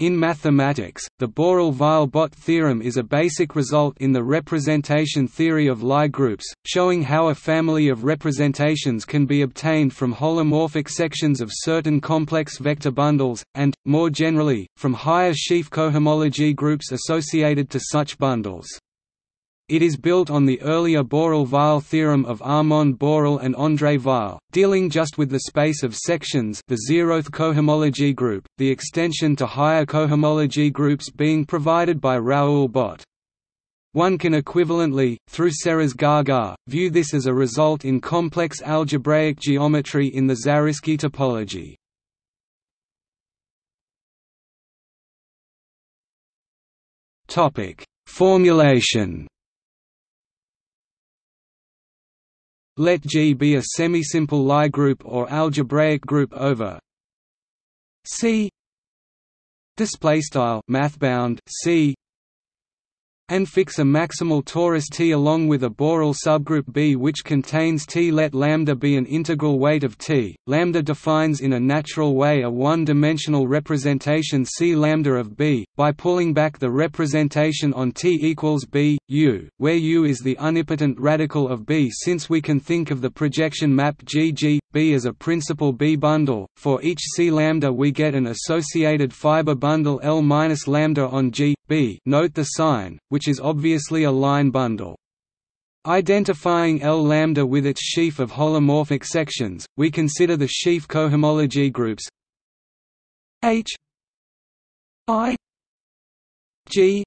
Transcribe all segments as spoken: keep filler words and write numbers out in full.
In mathematics, the Borel–Weil–Bott theorem is a basic result in the representation theory of Lie groups, showing how a family of representations can be obtained from holomorphic sections of certain complex vector bundles, and, more generally, from higher sheaf cohomology groups associated to such bundles. It is built on the earlier Borel–Weil theorem of Armand Borel and André Weil, dealing just with the space of sections, the zeroth cohomology group, the extension to higher cohomology groups being provided by Raoul Bott. One can equivalently, through Serre's GAGA, view this as a result in complex algebraic geometry in the Zariski topology. Topic: Formulation. Let G be a semisimple Lie group or algebraic group over C. Display style mathbound C. And fix a maximal torus T along with a Borel subgroup B which contains T. Let lambda be an integral weight of T. Lambda defines in a natural way a one-dimensional representation C lambda of B by pulling back the representation on T equals B U, where U is the unipotent radical of B. Since we can think of the projection map G G B as a principal B bundle, for each C lambda we get an associated fiber bundle L minus lambda on G B. Note the sign, which is obviously a line bundle. Identifying L lambda with its sheaf of holomorphic sections, we consider the sheaf cohomology groups H I G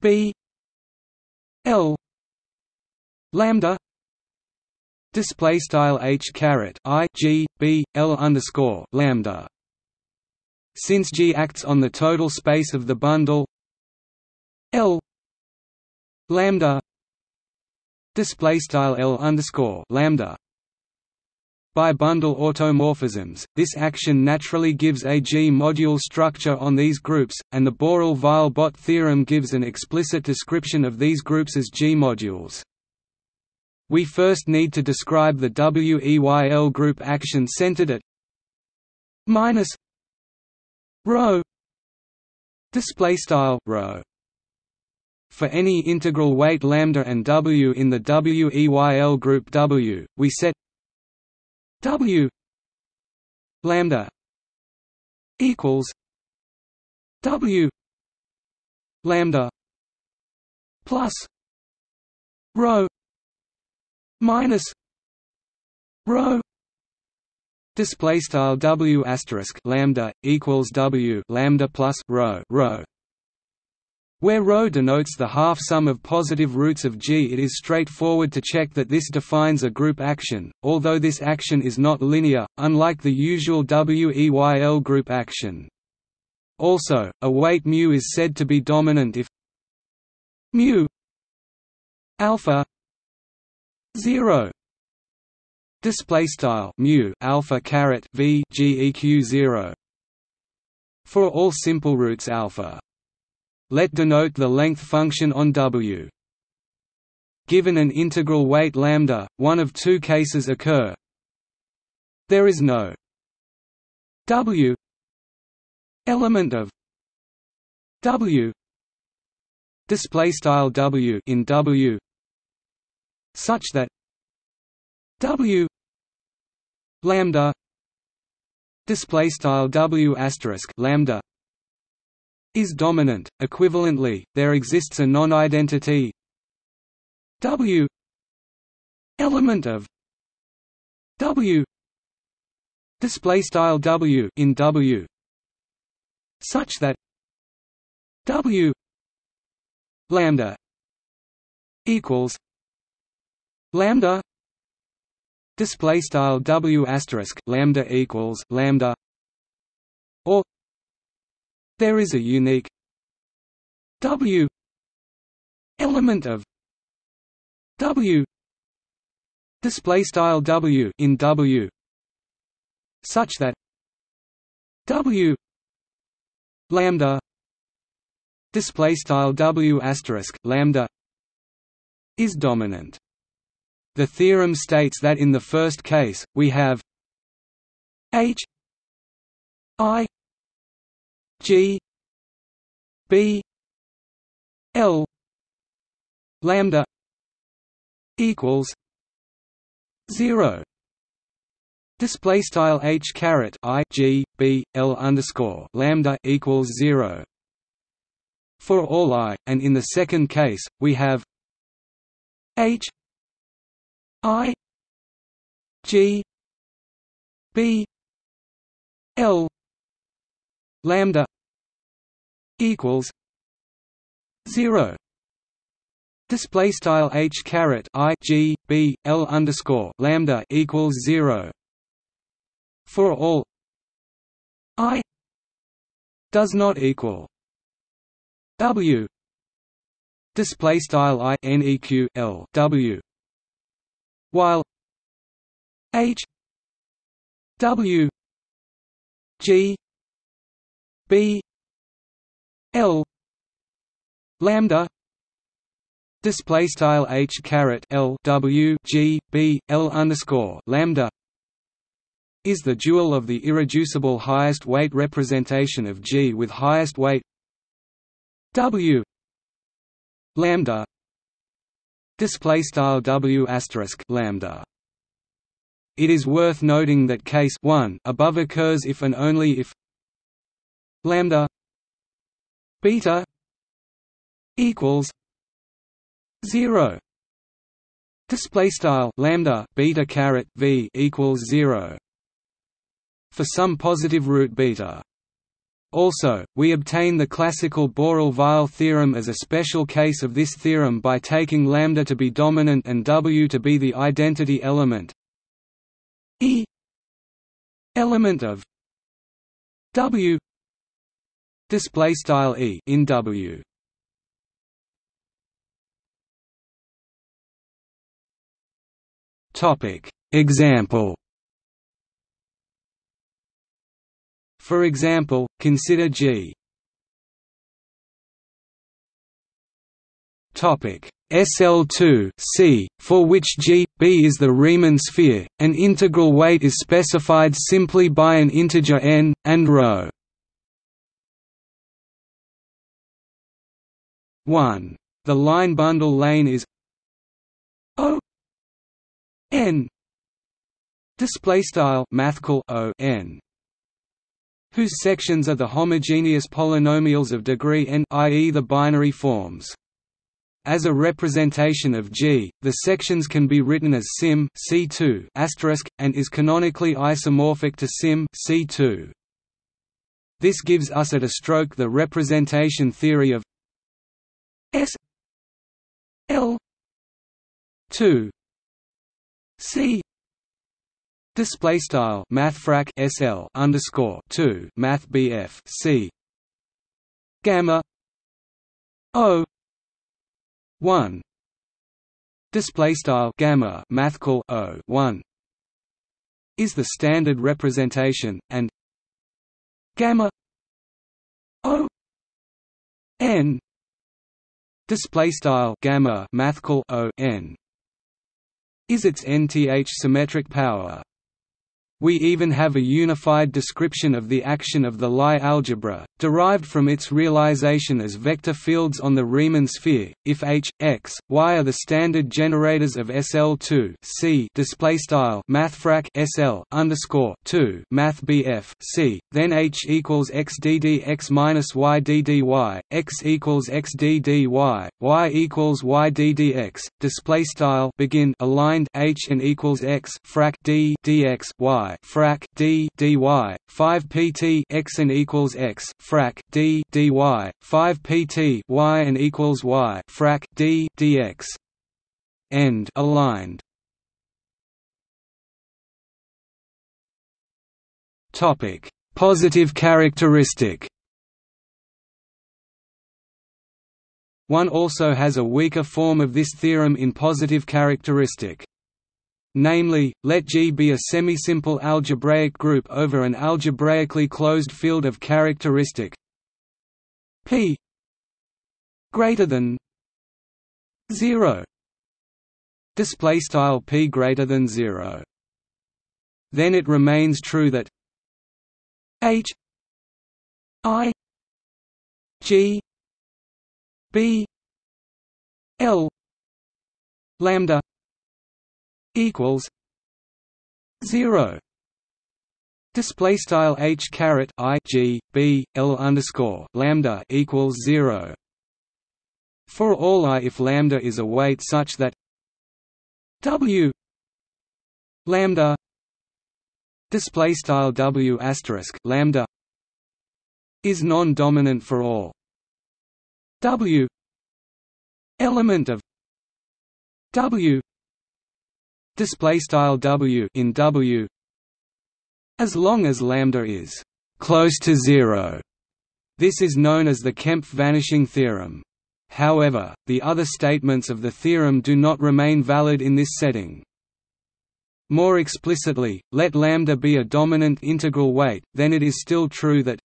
B L lambda display style H caret I G B L underscore lambda. Since G acts on the total space of the bundle L lambda display style L underscore lambda. By bundle automorphisms, this action naturally gives a G module structure on these groups, and the Borel–Weil–Bott theorem gives an explicit description of these groups as G modules. We first need to describe the Weyl group action centered at minus rho display style rho. For any integral weight lambda and W in the Weyl group W, we set W lambda equals W lambda plus rho minus rho. Display style W asterisk lambda equals W lambda plus rho rho. Where ρ denotes the half sum of positive roots of G, it is straightforward to check that this defines a group action, although this action is not linear, unlike the usual Weyl group action. Also, a weight mu is said to be dominant if mu alpha zero display style mu alpha caret v geq zero for all simple roots alpha. Let denote the length function on W. Given an integral weight lambda, one of two cases occur. There is no W element of W display style W in W such that W lambda display style W asterisk lambda is dominant. Equivalently, there exists a non-identity W element of W display style W in W such that W lambda equals lambda display style W asterisk lambda equals lambda, or there is a unique W element of W display style W in W such that W lambda display style W asterisk lambda is dominant. The theorem states that in the first case we have H I G B L lambda equals zero. Display style H caret I G B L underscore lambda equals zero. For all I, and in the second case, we have H I G B L lambda equals zero. Display style H caret I G B L underscore lambda equals zero. For all I does not equal W display style I neq L W, while H W G B L lambda display style H caret L W G B L underscore lambda is the dual of the irreducible highest weight representation of G with highest weight W lambda display style W asterisk lambda. It is worth noting that case one above occurs if and only if lambda beta equals zero. Display style lambda beta caret v equals zero for some positive root beta. Also, we obtain the classical Borel–Weil theorem as a special case of this theorem by taking lambda to be dominant and W to be the identity element E element of W display style E in W. Topic example. For example, consider G. Topic S L two C, for which G B is the Riemann sphere, an integral weight is specified simply by an integer n and ρ. one. The line bundle lane is O n display style mathcal O n, whose sections are the homogeneous polynomials of degree n, that is the binary forms. As a representation of G, the sections can be written as sim C two asterisk, and is canonically isomorphic to sim C two. This gives us at a stroke the representation theory of S L two C display style mathfrak S L underscore two mathbf C gamma O one display style gamma mathcal O one is the standard representation, and gamma O n display style gamma mathcal O n is its nth symmetric power. We even have a unified description of the action of the Lie algebra, derived from its realization as vector fields on the Riemann sphere. If H, X, Y are the standard generators of S L two C display style mathfrak S L underscore two mathbf C, then H equals X d d X minus Y d d Y, X equals X d d Y, Y equals Y d d X. Display style begin aligned H and equals X frac d d X Y frac d dy five pt x and equals x frac d dy five pt y and equals y frac d dx. End aligned. Topic: Positive characteristic. One also has a weaker form of this theorem in positive characteristic. Namely, let G be a semisimple algebraic group over an algebraically closed field of characteristic P greater than zero. Display style P greater than zero. Then it remains true that H I G B L lambda equals zero. Display style H caret I G B L underscore lambda equals zero. For all I, if lambda is a weight such that W lambda display style W asterisk lambda is non-dominant for all W element of W display style W in W, as long as lambda is close to zero. This is known as the Kempf vanishing theorem. However, the other statements of the theorem do not remain valid in this setting. More explicitly, let lambda be a dominant integral weight, then it is still true that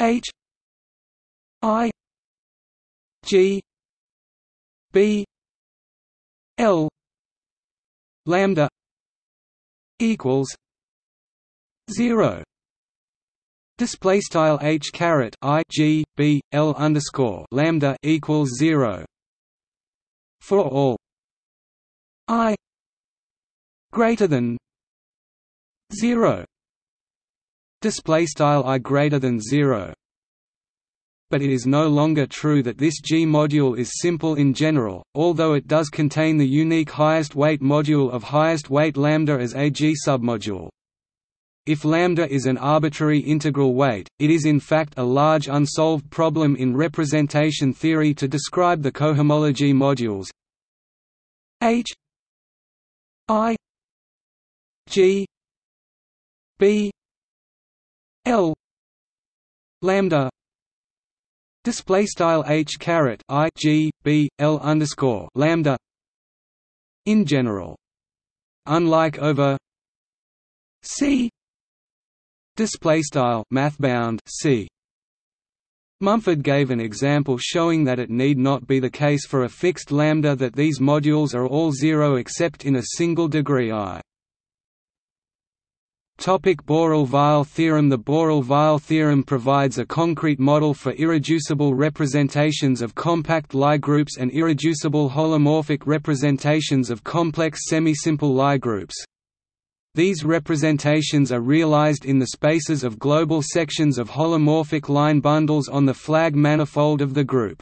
H I G B L lambda equals zero. Display style H caret I G B L underscore lambda equals zero. For all I greater than zero. Display style I greater than zero. But it is no longer true that this G module is simple in general, although it does contain the unique highest weight module of highest weight lambda as a G submodule. If lambda is an arbitrary integral weight, it is in fact a large unsolved problem in representation theory to describe the cohomology modules H I G B L lambda display style H caret I G B L underscore lambda in general. Unlike over C display style mathbound C, Mumford gave an example showing that it need not be the case for a fixed lambda that these modules are all zero except in a single degree I. Topic: Borel–Weil theorem. The Borel–Weil theorem provides a concrete model for irreducible representations of compact Lie groups and irreducible holomorphic representations of complex semisimple Lie groups. These representations are realized in the spaces of global sections of holomorphic line bundles on the flag manifold of the group.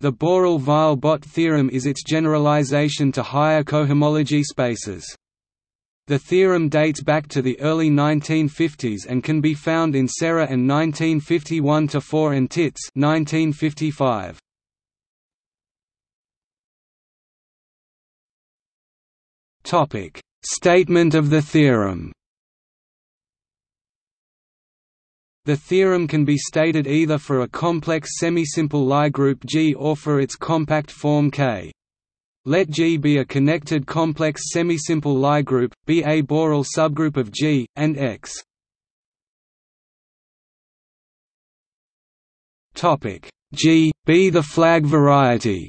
The Borel–Weil–Bott theorem is its generalization to higher cohomology spaces. The theorem dates back to the early nineteen fifties and can be found in Serre and nineteen fifty-one to four and Tits nineteen fifty-five. Topic: Statement of the theorem. The theorem can be stated either for a complex semisimple Lie group G or for its compact form K. Let G be a connected complex semisimple Lie group, be a Borel subgroup of G, and X. G be the flag variety.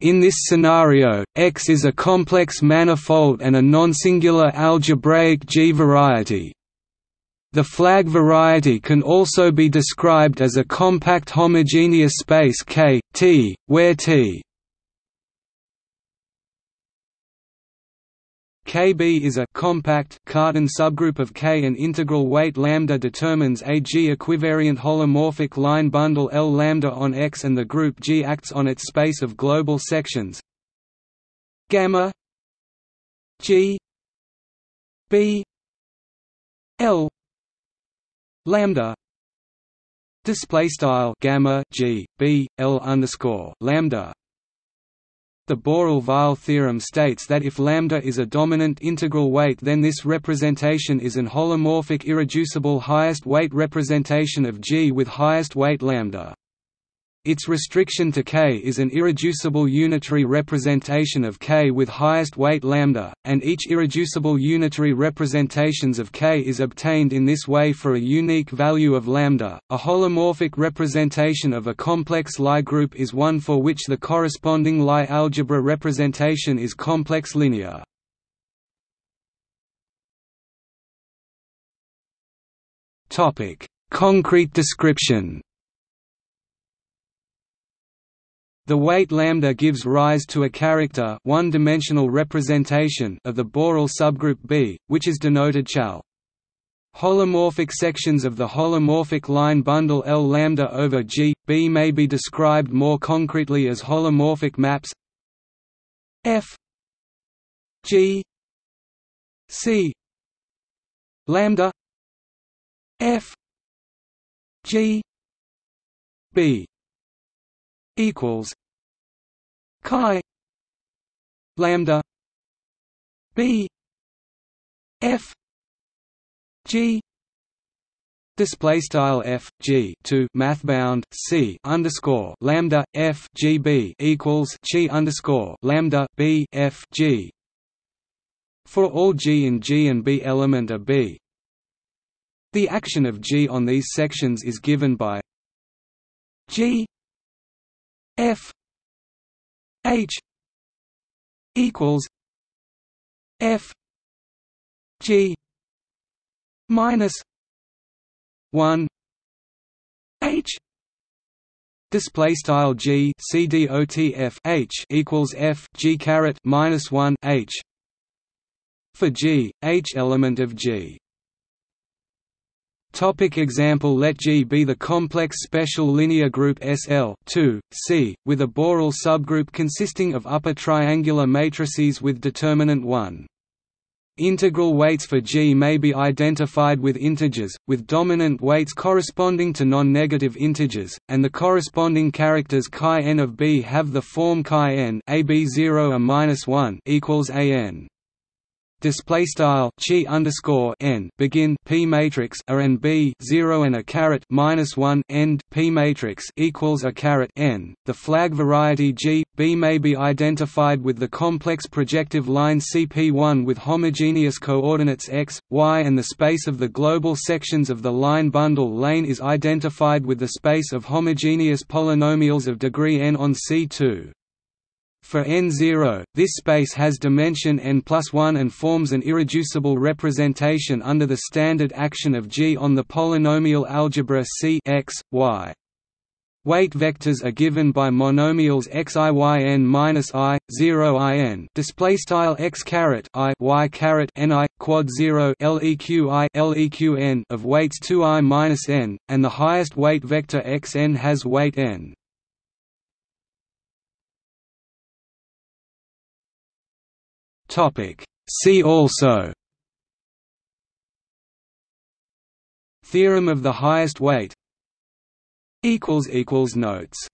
In this scenario, X is a complex manifold and a non-singular algebraic G variety. The flag variety can also be described as a compact homogeneous space K, T, where T K B is a compact Cartan subgroup of K. An integral weight lambda determines a G equivariant holomorphic line bundle L lambda on X, and the group G acts on its space of global sections gamma G B L lambda display style gamma G B L underscore lambda. The Borel–Weil theorem states that if lambda is a dominant integral weight, then this representation is an holomorphic irreducible highest weight representation of G with highest weight lambda. Its restriction to K is an irreducible unitary representation of K with highest weight lambda, and each irreducible unitary representations of K is obtained in this way for a unique value of lambda. A holomorphic representation of a complex Lie group is one for which the corresponding Lie algebra representation is complex linear. Topic: Concrete description. The weight lambda gives rise to a character one-dimensional representation of the Borel subgroup B, which is denoted Chal. Holomorphic sections of the holomorphic line bundle L lambda over G B may be described more concretely as holomorphic maps F G C lambda F G B equals chi lambda B F G display style F G two mathbound C underscore lambda F G B equals chi underscore lambda B F G for all G in G and B element of B. The action of G on these sections is given by G F H equals F G minus one H display style G C D O T F H equals F G caret minus one H for G H element of G. Topic example. Let G be the complex special linear group S L two, C, with a Borel subgroup consisting of upper triangular matrices with determinant one. Integral weights for G may be identified with integers, with dominant weights corresponding to non-negative integers, and the corresponding characters chi n of B have the form chi n a b zero a minus one equals a n. Display style chi underscore n begin p matrix a and b zero and a caret minus one end p matrix equals a caret n. The flag variety G B may be identified with the complex projective line C P one with homogeneous coordinates x, y, and the space of the global sections of the line bundle lane is identified with the space of homogeneous polynomials of degree n on C two. For n zero, this space has dimension n plus one and forms an irreducible representation under the standard action of G on the polynomial algebra C x, y. Weight vectors are given by monomials x I y n minus I, zero I n display style x caret I y caret n I quad zero leq I leq n of weights two I minus n, and the highest weight vector x n has weight n. See also Theorem of the highest weight. Notes